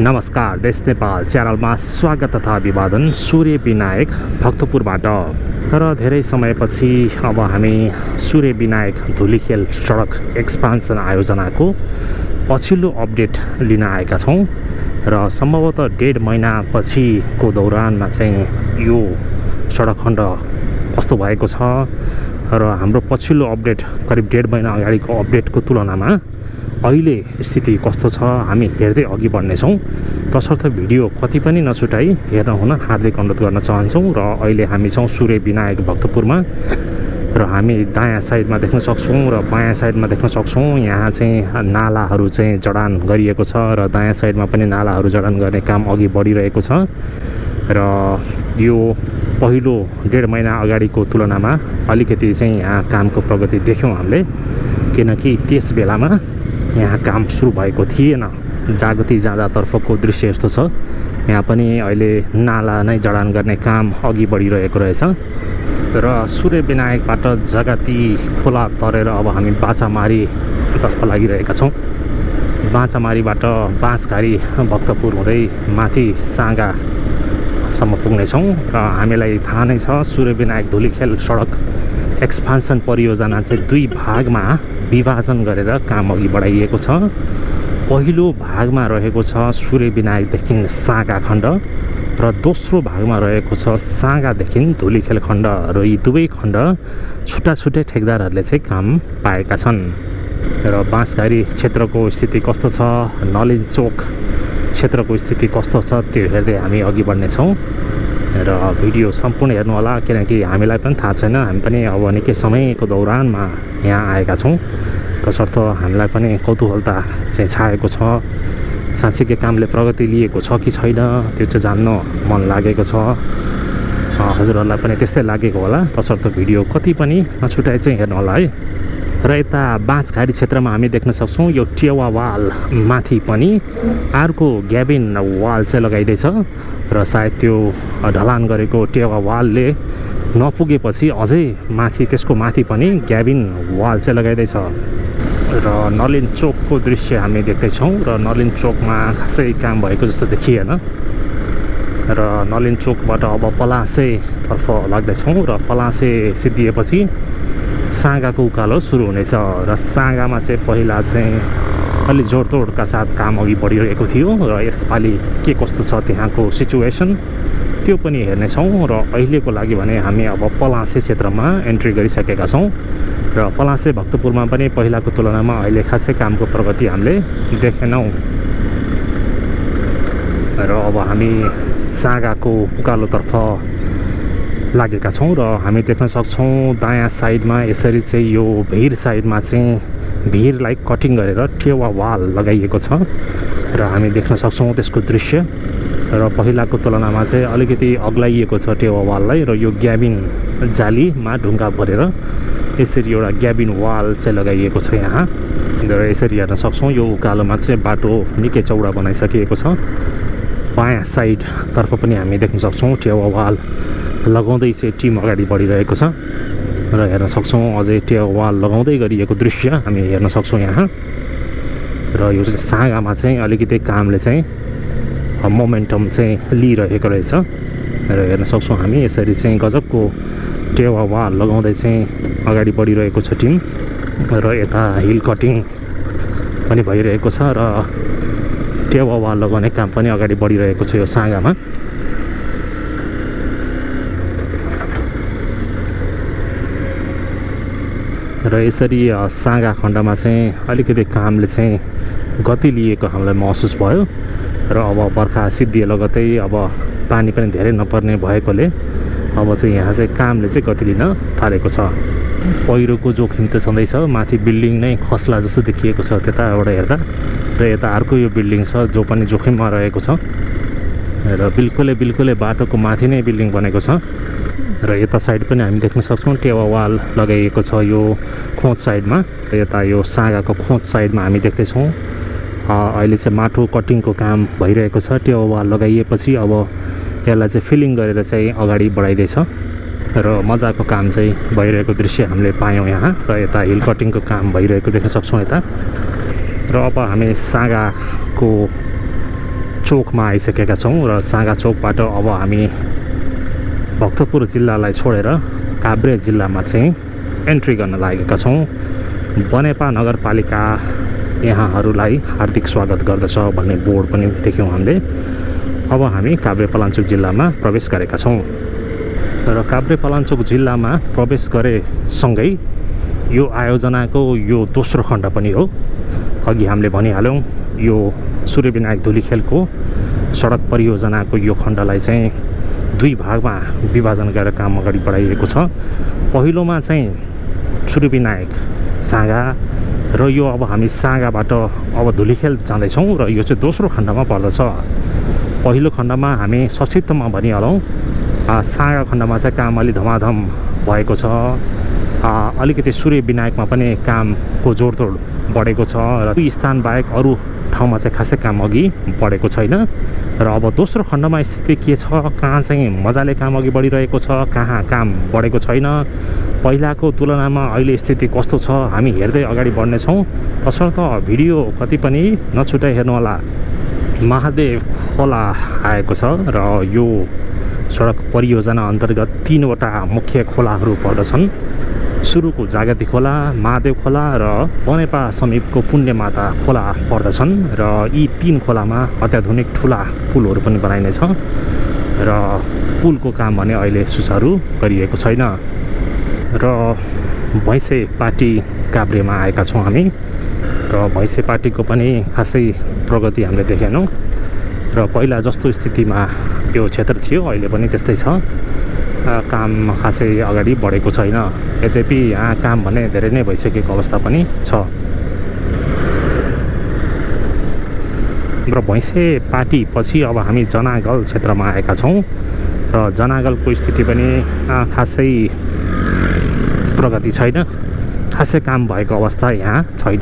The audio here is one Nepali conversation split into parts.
नमस्कार, देश नेपाल च्यानलमा स्वागत तथा अभिवादन। सूर्यविनायक भक्तपुरबाट र धेरै समयपछि अब हामी सूर्यविनायक धुलीखेल सडक एक्सपान्सन आयोजनाको पछिल्लो अपडेट लिन आएका छौं र सम्भवतः डेढ महिनापछिको दौरानमा चाहिँ यो सडक खण्ड कस्तो भएको छ र हाम्रो पछिल्लो अपडेट करिब डेढ महिना अगाडिको अपडेटको तुलनामा अहिले स्थिति कस्तो छ हामी हेर्दै अघि बढ्ने छौं। तसर्थ भिडियो कति पनि नछुटाई हेर्न हुन हार्दिक अनुरोध गर्न चाहन्छौं। र अहिले हामी छौं सूर्यविनायक भक्तपुरमा र हामी दायाँ साइडमा देख्न सक्छौं र बायाँ साइडमा देख्न सक्छौं। यहाँ चाहिँ नालाहरू चाहिँ जडान गरिएको छ र दायाँ साइडमा पनि नालाहरू जडान गर्ने काम अघि बढिरहेको छ। र यो पहिलो डेढ महिना अगाडिको तुलनामा अलिकति चाहिँ यहाँ कामको प्रगति देख्यौं हामीले, किनकि त्यस बेलामा यहाँ काम सुरु भएको थिएन। जागती जाँदातर्फको दृश्य यस्तो छ, यहाँ पनि अहिले नाला नै जडान गर्ने काम अघि बढिरहेको रहेछ। र सूर्यविनायकबाट जगती खोला तरेर अब हामी बाँचामारीतर्फ लागिरहेका छौँ। बाँचामारीबाट बाँसघारी भक्तपुर हुँदै माथि सांगासम्म पुग्नेछौँ। र हामीलाई थाहा नै छ सूर्यविनायक धुलीखेल सडक एक्सपान्सन परियोजना चाहिँ दुई भागमा विभाजन गरेर काम अघि बढाइएको छ। पहिलो भागमा रहेको छ सूर्यविनायकदेखि साँगा खण्ड र दोस्रो भागमा रहेको छ साँगादेखि धुलीखेल खण्ड। र यी दुवै खण्ड छुट्टा छुट्टै ठेकदारहरूले चाहिँ काम पाएका छन्। र बाँसघारी क्षेत्रको स्थिति कस्तो छ, नलिनचोक क्षेत्रको स्थिति कस्तो छ त्यो हेर्दै हामी अघि बढ्नेछौँ। र भिडियो सम्पूर्ण हेर्नुहोला, किनकि हामीलाई पनि थाहा छैन, हामी पनि अब निकै समयको दौरानमा यहाँ आएका छौँ। तसर्थ हामीलाई पनि कौतूहलता चाहिँ छाएको छ, साँच्चीकै कामले प्रगति लिएको छ कि छैन त्यो चाहिँ जान्न मन लागेको छ। हजुरहरूलाई पनि त्यस्तै लागेको होला। तसर्थ भिडियो कति पनि नछुटाइ चाहिँ हेर्नुहोला है। र यता बाँसघारी क्षेत्रमा हामी देख्न सक्छौँ यो टेवा वाल माथि पनि अर्को ग्याबिन वाल चाहिँ लगाइँदैछ र सायद त्यो ढलान गरेको टेवा वालले नपुगेपछि अझै माथि त्यसको माथि पनि ग्याबिन वाल चाहिँ लगाइँदैछ। र नलिन चोकको दृश्य हामी देख्दैछौँ र नलिन चोकमा खासै काम भएको जस्तो देखिएन। र नलिन चोकबाट अब पलासेतर्फ लाग्दैछौँ र पलासे सिद्धिएपछि साँगाको उकालो सुरु हुनेछ। र साँगामा चाहिँ पहिला चाहिँ अलि जोडतोडका साथ काम अघि बढिरहेको थियो र यसपालि के कस्तो छ त्यहाँको सिचुएसन त्यो पनि हेर्नेछौँ। र अहिलेको लागि भने हामी अब पलासे क्षेत्रमा एन्ट्री गरिसकेका छौँ र पलासे भक्तपुरमा पनि पहिलाको तुलनामा अहिले खासै कामको प्रगति हामीले देखेनौँ। र अब हामी साँगाको उकालोतर्फ लागेका छौँ र हामी देख्न सक्छौँ दायाँ साइडमा यसरी चाहिँ यो भिर साइडमा चाहिँ भिरलाई कटिङ गरेर टेवा वाल लगाइएको छ र हामी देख्न सक्छौँ त्यसको दृश्य। र पहिलाको तुलनामा चाहिँ अलिकति अग्लाइएको छ टेवा वाललाई र यो ग्याबिन जालीमा ढुङ्गा भरेर यसरी एउटा ग्याबिन वाल चाहिँ लगाइएको छ यहाँ। र यसरी हेर्न सक्छौँ यो उकालोमा चाहिँ बाटो निकै चौडा बनाइसकिएको छ। बायाँ साइडतर्फ पनि हामी देख्न सक्छौँ टेवा वाल लगाउँदै चाहिँ टिम अगाडि बढिरहेको छ र हेर्न सक्छौँ अझै टेवा वाल लगाउँदै गरिएको दृश्य हामी हेर्न सक्छौँ यहाँ। र यो साँगामा चाहिँ अलिकति कामले चाहिँ मोमेन्टम चाहिँ लिइरहेको रहेछ र हेर्न सक्छौँ हामी यसरी चाहिँ गजबको टेवा वाल लगाउँदै चाहिँ अगाडि बढिरहेको छ टिम। र यता हिल कटिङ पनि भइरहेको छ र टेवा वाल लगाउने काम पनि अगाडि बढिरहेको छ यो साँगामा। र यसरी साँगा खण्डमा चाहिँ अलिकति कामले चाहिँ गति लिएको हामीलाई महसुस भयो। र अब बर्खा सिद्धिए लगतै अब पानी पनि धेरै नपर्ने भएकोले अब चाहिँ यहाँ चाहिँ कामले चाहिँ गति लिन थालेको छ। पहिरोको जोखिम त छँदैछ, माथि बिल्डिङ नै खस्ला जस्तो देखिएको छ त्यता एउटा हेर्दा, र यता अर्को यो बिल्डिङ छ जो पनि जोखिममा रहेको छ र बिल्कुलै बाटोको माथि नै बिल्डिङ बनेको छ। र यता साइड पनि हामी देख्न सक्छौँ टेवा वाल लगाइएको छ यो खोँच साइडमा। यता यो साँगाको खोँच साइडमा हामी देख्दैछौँ अहिले चाहिँ माटो कटिङको काम भइरहेको छ। टेवा वाल लगाइएपछि अब यसलाई चाहिँ फिलिङ गरेर चाहिँ अगाडि बढाइँदैछ र मजाको काम चाहिँ भइरहेको दृश्य हामीले पायौँ यहाँ। र यता हिल कटिङको काम भइरहेको देख्न सक्छौँ यता। र अब हामी साँगाको चोक में आइसकेका छौं र साँगा चोकबाट अब हामी भक्तपुर जिल्लालाई छोडेर काभ्रे जिल्लामा चाहिँ एन्ट्री गर्न लागेका छौं। बनेपा नगरपालिका यहाँहरूलाई हार्दिक स्वागत गर्दछ भन्ने बोर्ड पनि देख्यौं हामीले। अब हामी काभ्रे पलाञ्चोक जिल्लामा प्रवेश गरेका छौं। तर काभ्रे पलाञ्चोक जिल्लामा प्रवेश गरे सँगै यो आयोजनाको यो दोस्रो खण्ड पनि हो। अघि हामीले भनिहाल्यौं यो सूर्यविनायक धुलिखेलको सडक परियोजनाको यो खण्डलाई चाहिँ दुई भागमा विभाजन गरेर काम अगाडि बढाइएको छ। पहिलोमा चाहिँ सूर्यविनायक साँगा र यो अब हामी साँगाबाट अब धुलिखेल जाँदै छौं र यो चाहिँ दोस्रो खण्डमा पर्दछ। पहिलो खण्डमा हामी संक्षिप्तमा भनिहालौं। साँगा खण्डमा चाहिँ काम अलि धमाधम भएको छ। अलिकति सूर्यविनायकमा पनि कामको जोडतोड बढेको छ र यो स्थान बाहेक अरू ठाउँमा चाहिँ खासै काम अघि बढेको छैन। र अब दोस्रो खण्डमा स्थिति के छ, कहाँ चाहिँ मजाले काम अघि बढिरहेको छ, कहाँ काम बढेको छैन, पहिलाको तुलनामा अहिले स्थिति कस्तो छ हामी हेर्दै अगाडि बढ्ने छौं। तसर्थ भिडियो कति पनि नछुटाइ हेर्नुहोला। महादेव खोला आएको छ र यो सडक परियोजना अन्तर्गत तीनवटा मुख्य खोलाहरू पर्दछन्। सुरुको जागती खोला, महादेव खोला र बनेपा समीपको पुण्य माता खोला पर्दछन् र यी तीन खोलामा अत्याधुनिक ठुला पुलहरू पनि बनाइनेछ र पुलको काम भने अहिले सुचारु गरिएको छैन। र भैँसेपाटी काभ्रेमा आएका छौँ हामी र भैँसेपाटीको पनि खासै प्रगति हामीले देखेनौँ र पहिला जस्तो स्थितिमा यो क्षेत्र थियो अहिले पनि त्यस्तै छ। काम खासै अगाडि बढेको छैन। यद्यपि यहाँ काम भने धेरै नै भइसकेको अवस्था पनि छ। र भैँसेपाटी पछि अब हामी जनागल क्षेत्रमा आएका छौँ र जनागलको स्थिति पनि खासै प्रगति छैन। खासै काम भएको अवस्था यहाँ छैन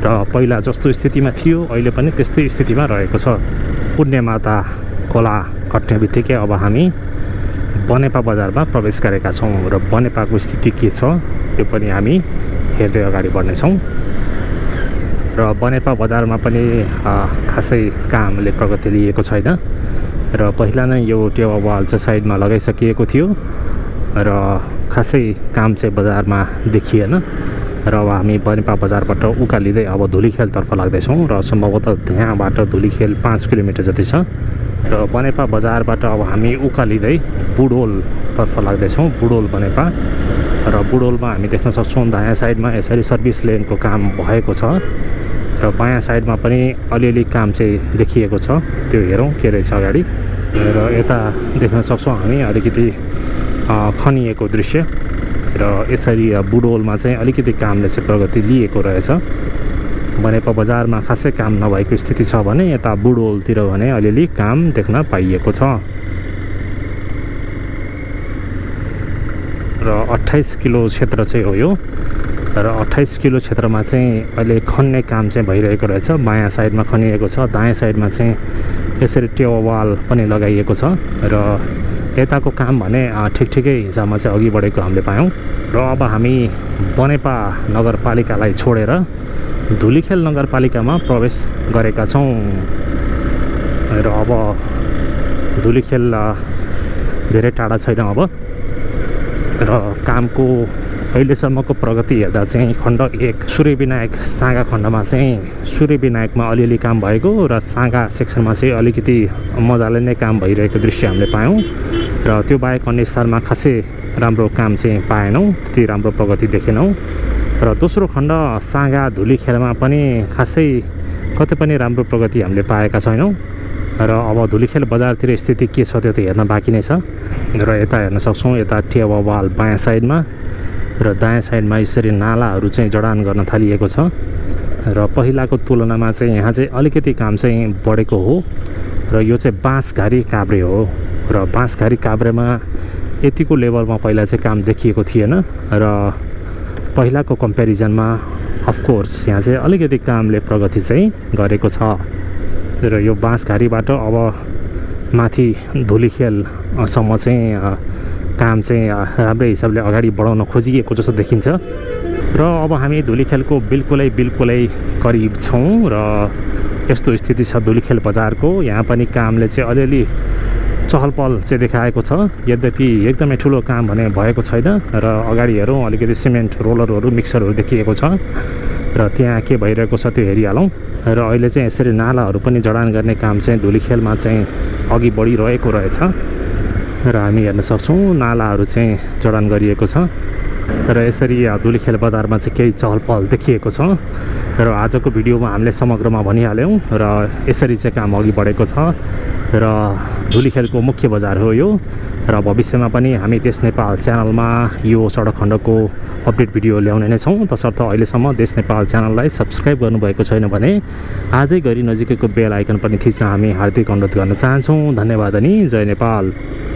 र पहिला जस्तो स्थितिमा थियो अहिले पनि त्यस्तै स्थितिमा रहेको छ। पुण्य माता खोला कट्ने बित्तिकै अब हामी बनेपा बजारमा प्रवेश गरेका छौँ र बनेपाको स्थिति के छ त्यो पनि हामी हेर्दै अगाडि बढ्नेछौँ। र बनेपा बजारमा पनि खासै कामले प्रगति लिएको छैन र पहिला नै यो टेवा वाल चाहिँ साइडमा लगाइसकिएको थियो र खासै काम चाहिँ बजारमा देखिएन। र अब हामी बनेपा बजारबाट उकालिँदै अब धुलिखेलतर्फ लाग्दैछौँ र सम्भवतः त्यहाँबाट धुलिखेल 5 किलोमिटर जति छ। र बनेपा बजारबाट अब हामी उकालिँदै बुडोलतर्फ लाग्दैछौँ। बुडोल बनेपा र बुडोलमा हामी देख्न सक्छौँ दायाँ साइडमा यसरी सर्भिस लेनको काम भएको छ र बायाँ साइडमा पनि अलिअलि काम चाहिँ देखिएको छ। त्यो हेरौँ के रहेछ अगाडि। र यता देख्न सक्छौँ हामी अलिकति खनिएको दृश्य र यसरी बुडोलमा चाहिँ अलिकति कामले चाहिँ प्रगति लिएको रहेछ। बनेपा बजारमा खासै काम नभएको स्थिति छ भने यता बुडोलतिर भने अलिअलि काम देख्न पाइएको छ। र 28 किलो क्षेत्र चाहिँ हो यो र 28 किलो क्षेत्रमा चाहिँ अहिले खन्ने काम चाहिँ भइरहेको रहेछ। बायाँ साइडमा खनिएको छ, दायाँ साइडमा चाहिँ यसरी टेवा वाल पनि लगाइएको छ र यताको काम भने ठिकठिकै हिसाबमा चाहिँ अघि बढेको हामीले पायौँ। र अब हामी बनेपा नगरपालिकालाई छोडेर धुलिखेल नगरपालिकामा प्रवेश गरेका छौँ र अब धुलिखेल धेरै टाढा छैन अब र कामको अहिलेसम्मको प्रगति हेर्दा चाहिँ खण्ड 1 सूर्यविनायक साँगा खण्डमा चाहिँ सूर्यविनायकमा अलिअलि काम भएको र साँगा सेक्सनमा चाहिँ अलिकति मजाले नै काम भइरहेको दृश्य हामीले पायौँ र त्यो बाहेक अन्य स्थानमा खासै राम्रो काम चाहिँ पाएनौँ, त्यति राम्रो प्रगति देखेनौँ। र दोस्रो खण्ड साँगा धुलिखेलमा पनि खासै कतै पनि राम्रो प्रगति हामीले पाएका छैनौँ र अब धुलिखेल बजारतिर स्थिति के छ त्यो त हेर्न बाँकी नै छ। र यता हेर्न सक्छौँ यता टेवा वाल बायाँ साइडमा र दायाँ साइडमा यसरी नालाहरू चाहिँ जडान गर्न थालिएको छ र पहिलाको तुलनामा चाहिँ यहाँ चाहिँ अलिकति काम चाहिँ बढेको हो र यो चाहिँ बाँसघारी काभ्रे हो र बाँसघारी काभ्रेमा यतिको लेभलमा पहिला चाहिँ काम देखिएको थिएन र पहिलाको कम्पेरिजनमा अफकोर्स यहाँ चाहिँ अलिकति कामले प्रगति चाहिँ गरेको छ। र यो बाँसघारीबाट अब माथि धुलिखेलसम्म चाहिँ काम चाहिँ राम्रै हिसाबले अगाडि बढाउन खोजिएको जस्तो देखिन्छ। र अब हामी धुलिखेलको बिल्कुलै करिब छौँ र यस्तो स्थिति छ धुलिखेल बजारको। यहाँ पनि कामले चाहिँ अलिअलि चहलपहल चाहिँ देखाएको छ, यद्यपि एकदमै ठुलो काम भने भएको छैन र अगाडि हेरौँ अलिकति सिमेन्ट रोलरहरू मिक्सरहरू देखिएको छ र त्यहाँ के भइरहेको छ त्यो हेरिहालौँ। र अहिले चाहिँ यसरी नालाहरू पनि जडान गर्ने काम चाहिँ धुलिखेलमा चाहिँ अघि बढिरहेको रहेछ र हामी हेर्न सक्छौँ नालाहरू चाहिँ जडान गरिएको छ र यसरी धुलिखेल बजारमा चाहिँ केही चहलपहल देखिएको छ। र आजको भिडियोमा हामीले समग्रमा भनिहाल्यौँ र यसरी चाहिँ काम अघि बढेको छ र धुलिखेलको मुख्य बजार हो यो। र भविष्यमा पनि हामी देश नेपाल च्यानलमा यो सडक खण्डको अपडेट भिडियो ल्याउने नै छौँ। तसर्थ अहिलेसम्म देश नेपाल च्यानललाई सब्सक्राइब गर्नुभएको छैन भने आजै गरी नजिकैको बेल आइकन पनि थिच्न हामी हार्दिक अनुरोध गर्न चाहन्छौँ। धन्यवाद अनि जय नेपाल।